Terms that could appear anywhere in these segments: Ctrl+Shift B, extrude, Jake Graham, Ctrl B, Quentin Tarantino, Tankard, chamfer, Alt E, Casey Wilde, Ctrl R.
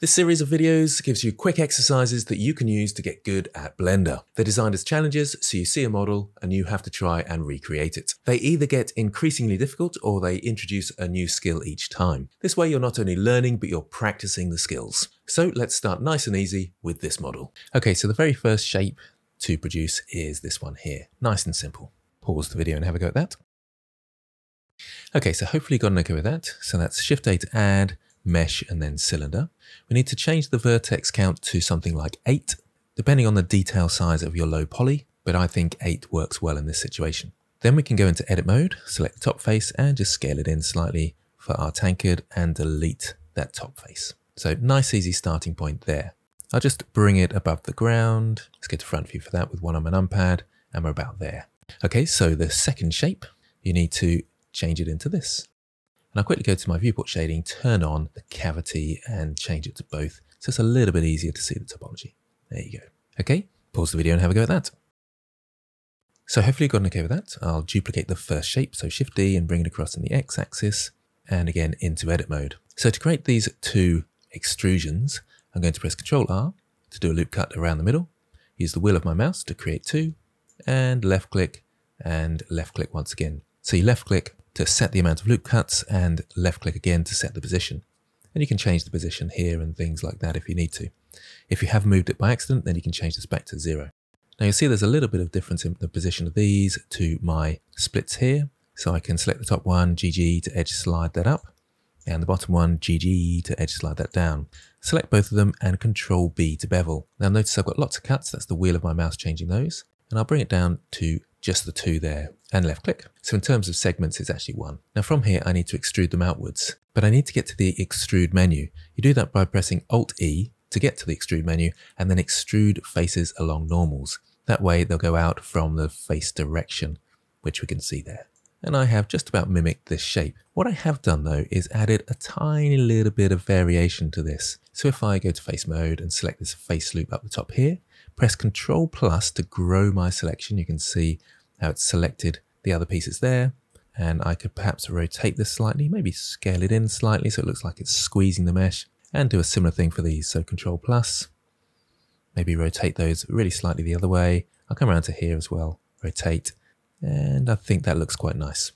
This series of videos gives you quick exercises that you can use to get good at Blender. They're designed as challenges, so you see a model and you have to try and recreate it. They either get increasingly difficult or they introduce a new skill each time. This way you're not only learning, but you're practicing the skills. So let's start nice and easy with this model. Okay, so the very first shape to produce is this one here. Nice and simple. Pause the video and have a go at that. Okay, so hopefully you got an okay with that. So that's Shift A to add, mesh, and then cylinder. We need to change the vertex count to something like 8, depending on the detail size of your low poly, but I think 8 works well in this situation. Then we can go into edit mode, select the top face and just scale it in slightly for our tankard and delete that top face. So nice, easy starting point there. I'll just bring it above the ground. Let's get to front view for that with one on my numpad, and we're about there. Okay, so the second shape, you need to change it into this. And I'll quickly go to my viewport shading, turn on the cavity and change it to both. So it's a little bit easier to see the topology. There you go. Okay, pause the video and have a go at that. So hopefully you've got an okay with that. I'll duplicate the first shape. So Shift D and bring it across in the X axis and again into edit mode. So to create these two extrusions, I'm going to press Ctrl R to do a loop cut around the middle. Use the wheel of my mouse to create two and left click once again. So you left click to set the amount of loop cuts and left click again to set the position. And you can change the position here and things like that if you need to. If you have moved it by accident, then you can change this back to 0. Now you'll see there's a little bit of difference in the position of these to my splits here. So I can select the top one, GG to edge slide that up, and the bottom one, GG to edge slide that down. Select both of them and Ctrl B to bevel. Now notice I've got lots of cuts. That's the wheel of my mouse changing those. And I'll bring it down to just the two there and left click. So in terms of segments, it's actually one. Now from here, I need to extrude them outwards, but I need to get to the extrude menu. You do that by pressing Alt E to get to the extrude menu and then extrude faces along normals. That way they'll go out from the face direction, which we can see there. And I have just about mimicked this shape. What I have done though is added a tiny little bit of variation to this. So if I go to face mode and select this face loop up the top here, press Ctrl plus to grow my selection. You can see how it's selected the other pieces there. And I could perhaps rotate this slightly, maybe scale it in slightly so it looks like it's squeezing the mesh, and do a similar thing for these. So Ctrl plus, maybe rotate those really slightly the other way. I'll come around to here as well, rotate. And I think that looks quite nice.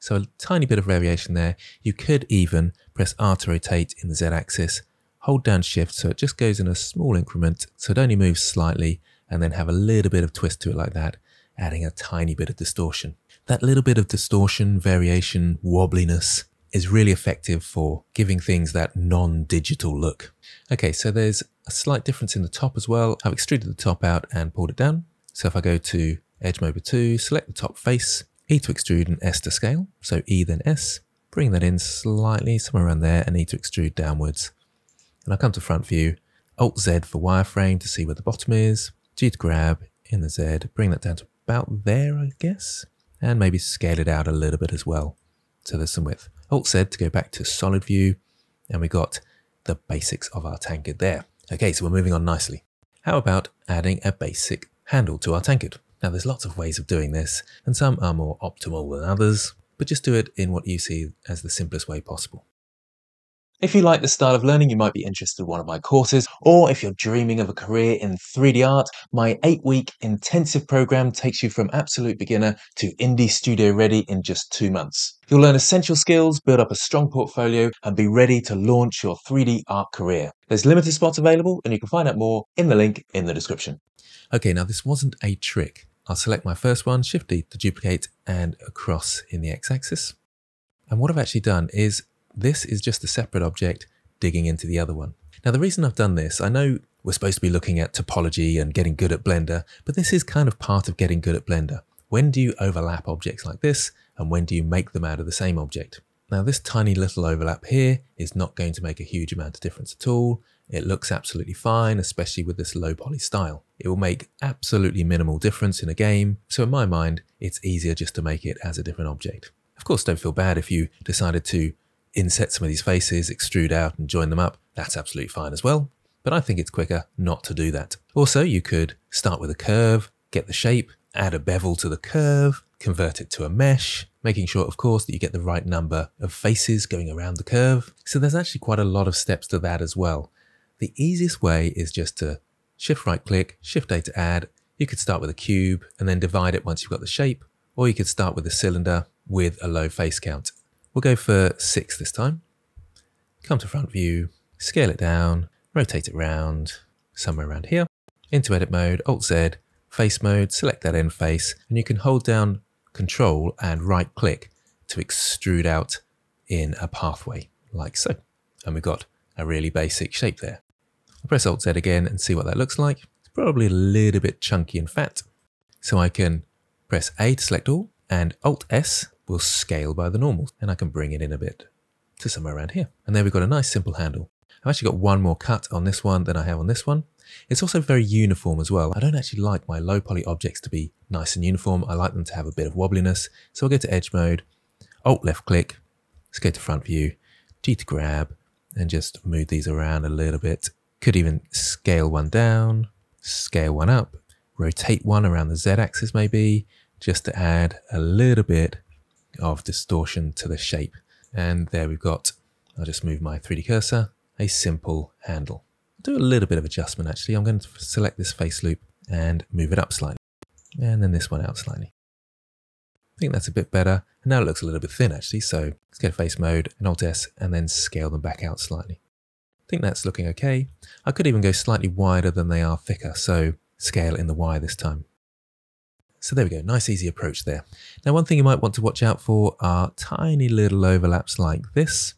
So a tiny bit of variation there. You could even press R to rotate in the Z axis, hold down shift so it just goes in a small increment so it only moves slightly, and then have a little bit of twist to it like that, adding a tiny bit of distortion. That little bit of distortion, variation, wobbliness is really effective for giving things that non-digital look. Okay, so there's a slight difference in the top as well. I've extruded the top out and pulled it down. So if I go to Edge Mode 2, select the top face, E to extrude and S to scale. So E then S, bring that in slightly, somewhere around there, and E to extrude downwards. And I'll come to front view, Alt Z for wireframe to see where the bottom is, G to grab in the Z, bring that down to about there, I guess, and maybe scale it out a little bit as well. So there's some width. Alt Z to go back to solid view, and we got the basics of our tankard there. Okay, so we're moving on nicely. How about adding a basic handle to our tankard? Now there's lots of ways of doing this, and some are more optimal than others, but just do it in what you see as the simplest way possible. If you like this style of learning, you might be interested in one of my courses, or if you're dreaming of a career in 3D art, my 8-week intensive program takes you from absolute beginner to indie studio ready in just 2 months. You'll learn essential skills, build up a strong portfolio, and be ready to launch your 3D art career. There's limited spots available, and you can find out more in the link in the description. Okay, now this wasn't a trick. I'll select my first one, Shift D to duplicate and across in the X axis. And what I've actually done is this is just a separate object digging into the other one. Now the reason I've done this, I know we're supposed to be looking at topology and getting good at Blender, but this is kind of part of getting good at Blender. When do you overlap objects like this? And when do you make them out of the same object? Now this tiny little overlap here is not going to make a huge amount of difference at all. It looks absolutely fine, especially with this low poly style. It will make absolutely minimal difference in a game. So in my mind, it's easier just to make it as a different object. Of course, don't feel bad if you decided to inset some of these faces, extrude out and join them up. That's absolutely fine as well. But I think it's quicker not to do that. Also, you could start with a curve, get the shape, add a bevel to the curve, convert it to a mesh, making sure, of course, that you get the right number of faces going around the curve. So there's actually quite a lot of steps to that as well. The easiest way is just to shift right click, shift A to add. You could start with a cube and then divide it once you've got the shape, or you could start with a cylinder with a low face count. We'll go for 6 this time. Come to front view, scale it down, rotate it round, somewhere around here. Into edit mode, Alt Z, face mode, select that end face, and you can hold down Control and right click to extrude out in a pathway, like so. And we've got a really basic shape there. I'll press Alt Z again and see what that looks like. It's probably a little bit chunky and fat. So I can press A to select all, and Alt S will scale by the normal, and I can bring it in a bit to somewhere around here. And there we've got a nice simple handle. I've actually got one more cut on this one than I have on this one. It's also very uniform as well. I don't actually like my low poly objects to be nice and uniform. I like them to have a bit of wobbliness. So I'll go to edge mode, Alt left click, let's go to front view, G to grab, and just move these around a little bit. Could even scale one down, scale one up, rotate one around the Z axis maybe, just to add a little bit of distortion to the shape. And there we've got, I'll just move my 3D cursor, a simple handle. I'll do a little bit of adjustment actually. I'm going to select this face loop and move it up slightly. And then this one out slightly. I think that's a bit better. And now it looks a little bit thin actually. So let's go to face mode and Alt S and then scale them back out slightly. I think that's looking okay. I could even go slightly wider than they are thicker. So scale in the Y this time. So there we go, nice easy approach there. Now one thing you might want to watch out for are tiny little overlaps like this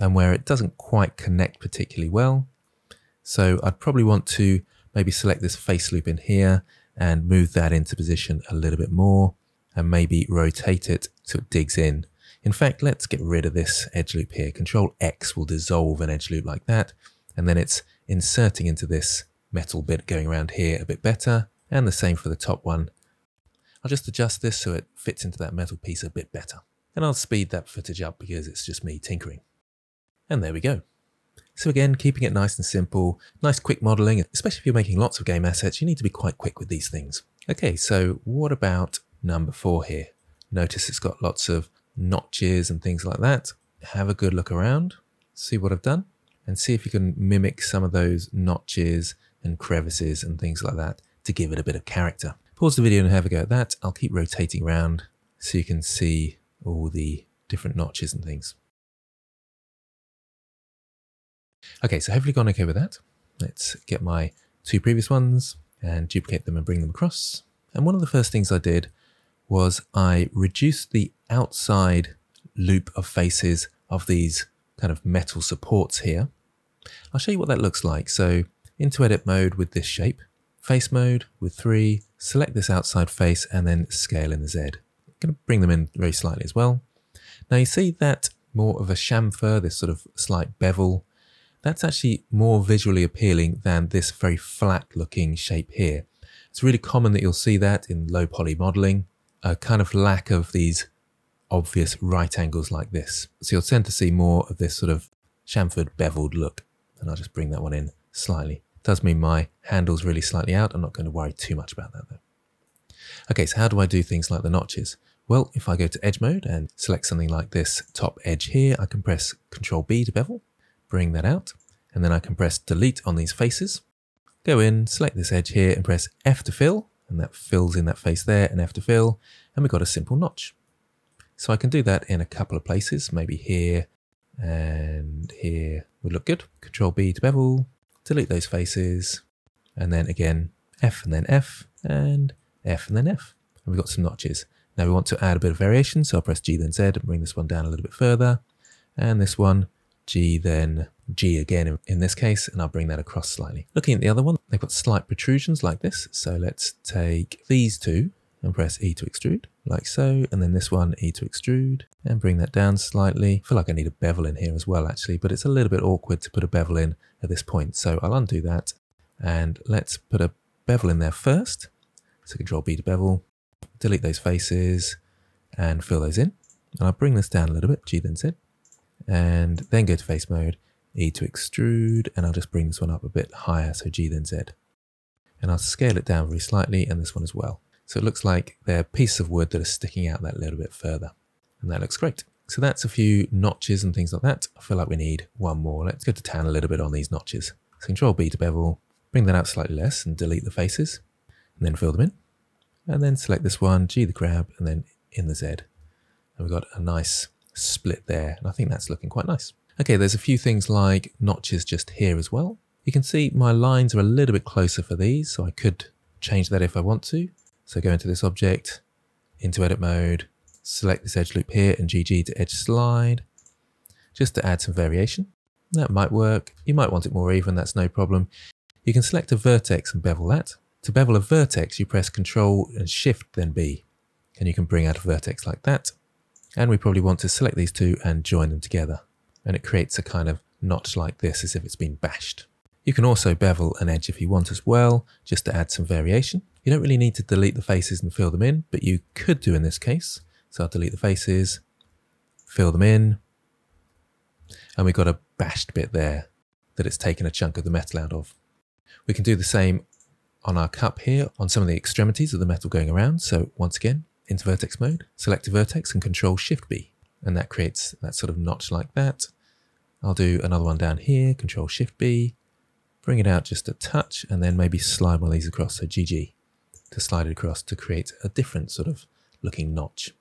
and where it doesn't quite connect particularly well. So I'd probably want to maybe select this face loop in here and move that into position a little bit more and maybe rotate it so it digs in. In fact, let's get rid of this edge loop here. Ctrl X will dissolve an edge loop like that. And then it's inserting into this metal bit going around here a bit better. And the same for the top one. I'll just adjust this so it fits into that metal piece a bit better. And I'll speed that footage up because it's just me tinkering. And there we go. So again, keeping it nice and simple, nice quick modeling, especially if you're making lots of game assets, you need to be quite quick with these things. Okay, so what about number 4 here? Notice it's got lots of notches and things like that. Have a good look around, see what I've done, and see if you can mimic some of those notches and crevices and things like that to give it a bit of character. Pause the video and have a go at that. I'll keep rotating around so you can see all the different notches and things. Okay, so hopefully gone okay with that. Let's get my 2 previous ones and duplicate them and bring them across. And one of the first things I did was I reduced the outside loop of faces of these kind of metal supports here. I'll show you what that looks like. So into edit mode with this shape, face mode with 3, select this outside face and then scale in the Z. I'm going to bring them in very slightly as well. Now you see that more of a chamfer, this sort of slight bevel. That's actually more visually appealing than this very flat looking shape here. It's really common that you'll see that in low poly modeling, a kind of lack of these obvious right angles like this. So you'll tend to see more of this sort of chamfered beveled look. And I'll just bring that one in slightly. It does mean my handle's really slightly out. I'm not going to worry too much about that though. Okay, so how do I do things like the notches? Well, if I go to edge mode and select something like this top edge here, I can press Ctrl B to bevel. Bring that out, and then I can press delete on these faces. Go in, select this edge here and press F to fill, and that fills in that face there, and F to fill, and we've got a simple notch. So I can do that in a couple of places, maybe here and here would look good. Control B to bevel, delete those faces, and then again, F and then F, and F and then F, and we've got some notches. Now we want to add a bit of variation, so I'll press G then Z and bring this one down a little bit further, and this one, G then G again in this case, and I'll bring that across slightly. Looking at the other one, they've got slight protrusions like this. So let's take these 2 and press E to extrude, like so. And then this one, E to extrude, and bring that down slightly. I feel like I need a bevel in here as well, actually, but it's a little bit awkward to put a bevel in at this point. So I'll undo that and let's put a bevel in there first. So Control B to bevel, delete those faces and fill those in. And I'll bring this down a little bit, G then Z. And then go to face mode, E to extrude, and I'll just bring this one up a bit higher, so G then Z. And I'll scale it down very slightly, and this one as well. So it looks like they're pieces of wood that are sticking out that little bit further. And that looks great. So that's a few notches and things like that. I feel like we need one more. Let's go to town a little bit on these notches. So Ctrl B to bevel, bring that out slightly less and delete the faces, and then fill them in. And then select this one, G the crab, and then in the Z. And we've got a nice split there, and I think that's looking quite nice. Okay, there's a few things like notches just here as well. You can see my lines are a little bit closer for these, so I could change that if I want to. So go into this object, into edit mode, select this edge loop here and GG to edge slide, just to add some variation. That might work. You might want it more even, that's no problem. You can select a vertex and bevel that. To bevel a vertex, you press Ctrl and Shift then B, and you can bring out a vertex like that. And we probably want to select these two and join them together. And it creates a kind of notch like this, as if it's been bashed. You can also bevel an edge if you want as well, just to add some variation. You don't really need to delete the faces and fill them in, but you could do in this case. So I'll delete the faces, fill them in, and we've got a bashed bit there that it's taken a chunk of the metal out of. We can do the same on our cup here, on some of the extremities of the metal going around. So once again, into vertex mode, select a vertex and Ctrl+Shift B, and that creates that sort of notch like that. I'll do another one down here, Ctrl+Shift B, bring it out just a touch, and then maybe slide one of these across, so GG to slide it across to create a different sort of looking notch.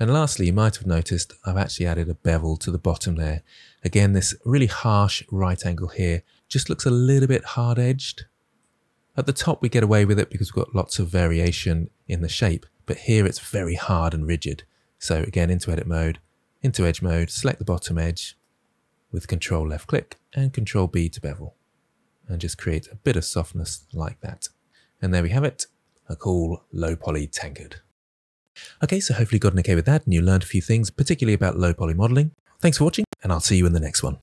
And lastly, you might have noticed I've actually added a bevel to the bottom there. Again, this really harsh right angle here just looks a little bit hard edged. At the top we get away with it because we've got lots of variation in the shape, but here it's very hard and rigid. So again, into edit mode, into edge mode, select the bottom edge with Ctrl left click and Ctrl B to bevel, and just create a bit of softness like that. And there we have it, a cool low poly tankard. Okay, so hopefully you got an okay with that and you learned a few things, particularly about low poly modeling. Thanks for watching, and I'll see you in the next one.